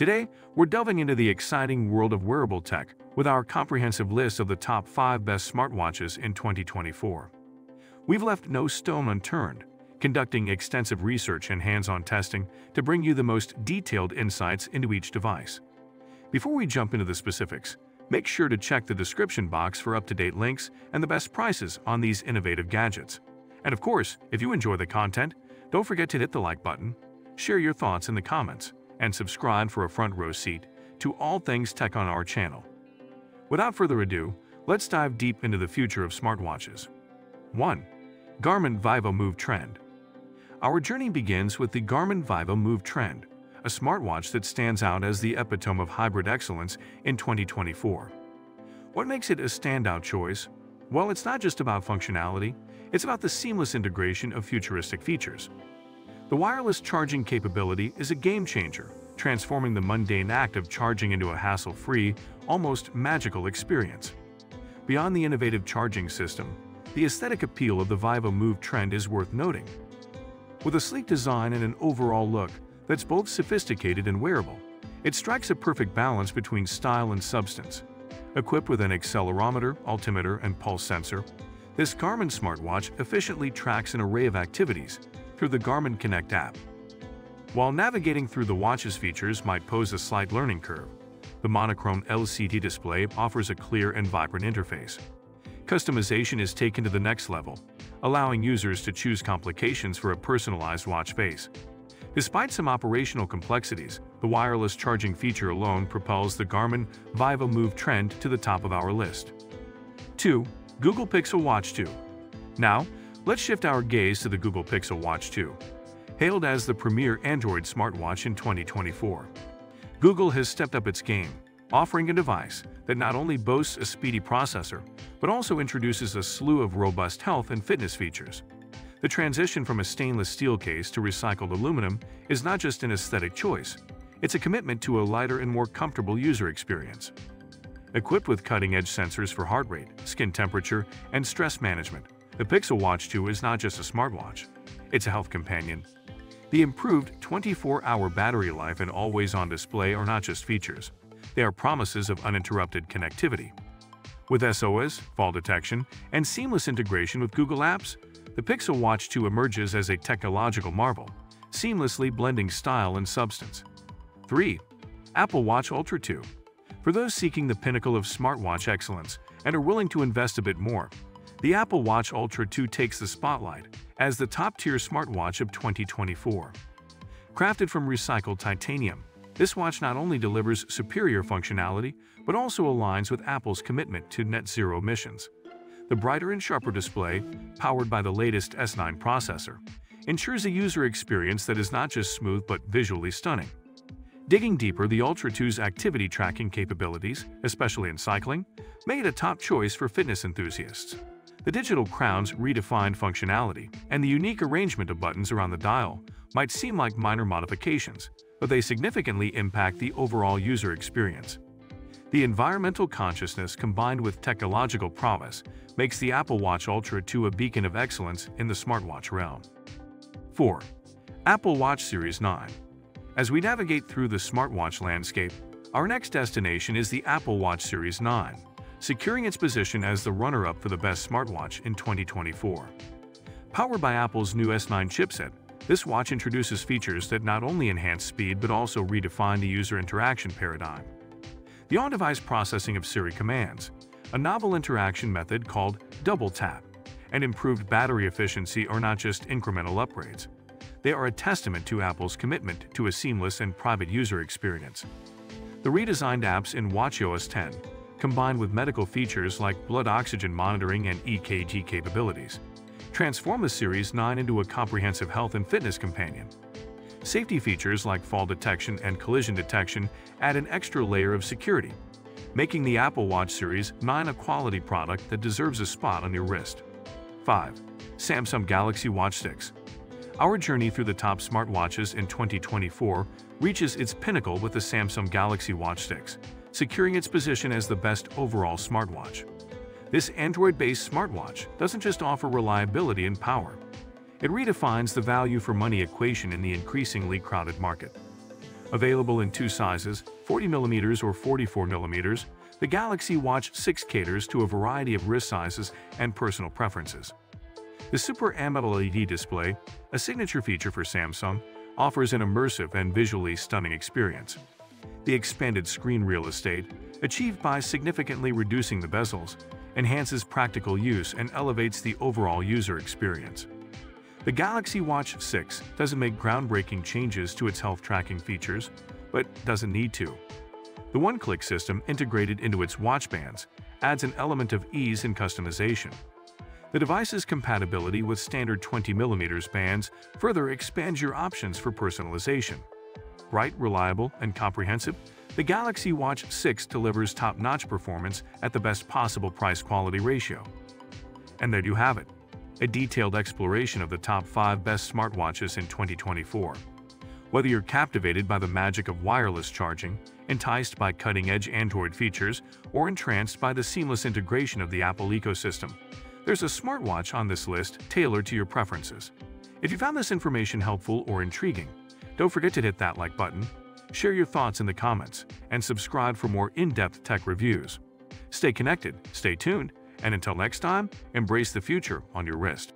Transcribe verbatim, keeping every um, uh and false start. Today, we're delving into the exciting world of wearable tech with our comprehensive list of the top five best smartwatches in twenty twenty-four. We've left no stone unturned, conducting extensive research and hands-on testing to bring you the most detailed insights into each device. Before we jump into the specifics, make sure to check the description box for up-to-date links and the best prices on these innovative gadgets. And of course, if you enjoy the content, don't forget to hit the like button, share your thoughts in the comments, and subscribe for a front row seat to all things tech on our channel. Without further ado, let's dive deep into the future of smartwatches. one. Garmin Vivomove Trend. Our journey begins with the Garmin Vivomove Trend, a smartwatch that stands out as the epitome of hybrid excellence in twenty twenty-four. What makes it a standout choice? Well, it's not just about functionality, it's about the seamless integration of futuristic features. The wireless charging capability is a game-changer, transforming the mundane act of charging into a hassle-free, almost magical experience. Beyond the innovative charging system, the aesthetic appeal of the Vivomove Trend is worth noting. With a sleek design and an overall look that's both sophisticated and wearable, it strikes a perfect balance between style and substance. Equipped with an accelerometer, altimeter, and pulse sensor, this Garmin smartwatch efficiently tracks an array of activities through the Garmin Connect app. While navigating through the watch's features might pose a slight learning curve, the monochrome L C D display offers a clear and vibrant interface. Customization is taken to the next level, allowing users to choose complications for a personalized watch face. Despite some operational complexities, the wireless charging feature alone propels the Garmin Vivomove Trend to the top of our list. two. Google Pixel Watch two. Now, let's shift our gaze to the Google Pixel Watch two. Hailed as the premier Android smartwatch in twenty twenty-four, Google has stepped up its game, offering a device that not only boasts a speedy processor, but also introduces a slew of robust health and fitness features. The transition from a stainless steel case to recycled aluminum is not just an aesthetic choice, it's a commitment to a lighter and more comfortable user experience. Equipped with cutting-edge sensors for heart rate, skin temperature, and stress management, the Pixel Watch two is not just a smartwatch, it's a health companion. The improved twenty-four hour battery life and always-on display are not just features, they are promises of uninterrupted connectivity. With S O S, fall detection, and seamless integration with Google Apps, the Pixel Watch two emerges as a technological marvel, seamlessly blending style and substance. three. Apple Watch Ultra two. For those seeking the pinnacle of smartwatch excellence and are willing to invest a bit more, the Apple Watch Ultra two takes the spotlight as the top-tier smartwatch of twenty twenty-four. Crafted from recycled titanium, this watch not only delivers superior functionality, but also aligns with Apple's commitment to net-zero emissions. The brighter and sharper display, powered by the latest S nine processor, ensures a user experience that is not just smooth but visually stunning. Digging deeper, the Ultra two's activity tracking capabilities, especially in cycling, made a top choice for fitness enthusiasts. The digital crown's redefined functionality and the unique arrangement of buttons around the dial might seem like minor modifications, but they significantly impact the overall user experience. The environmental consciousness combined with technological prowess makes the Apple Watch Ultra two a beacon of excellence in the smartwatch realm. four. Apple Watch Series nine. As we navigate through the smartwatch landscape, our next destination is the Apple Watch Series nine, securing its position as the runner-up for the best smartwatch in twenty twenty-four. Powered by Apple's new S nine chipset, this watch introduces features that not only enhance speed but also redefine the user interaction paradigm. The on-device processing of Siri commands, a novel interaction method called double tap, and improved battery efficiency are not just incremental upgrades. They are a testament to Apple's commitment to a seamless and private user experience. The redesigned apps in watchOS ten, combined with medical features like blood oxygen monitoring and E K G capabilities, transform the Series nine into a comprehensive health and fitness companion. Safety features like fall detection and collision detection add an extra layer of security, making the Apple Watch Series nine a quality product that deserves a spot on your wrist. five. Samsung Galaxy Watch six. Our journey through the top smartwatches in twenty twenty-four reaches its pinnacle with the Samsung Galaxy Watch six, securing its position as the best overall smartwatch. This Android-based smartwatch doesn't just offer reliability and power. It redefines the value for money equation in the increasingly crowded market. Available in two sizes, forty millimeter or forty-four millimeter, the Galaxy Watch six caters to a variety of wrist sizes and personal preferences. The Super AMOLED L E D display, a signature feature for Samsung, offers an immersive and visually stunning experience. The expanded screen real estate, achieved by significantly reducing the bezels, enhances practical use and elevates the overall user experience. The Galaxy Watch six doesn't make groundbreaking changes to its health tracking features, but doesn't need to. The one-click system integrated into its watch bands adds an element of ease and customization. The device's compatibility with standard twenty millimeter bands further expands your options for personalization. Bright, reliable, and comprehensive, the Galaxy Watch six delivers top-notch performance at the best possible price-quality ratio. And there you have it, a detailed exploration of the top five best smartwatches in twenty twenty-four. Whether you're captivated by the magic of wireless charging, enticed by cutting-edge Android features, or entranced by the seamless integration of the Apple ecosystem, there's a smartwatch on this list tailored to your preferences. If you found this information helpful or intriguing, don't forget to hit that like button, share your thoughts in the comments, and subscribe for more in-depth tech reviews. Stay connected, stay tuned, and until next time, embrace the future on your wrist.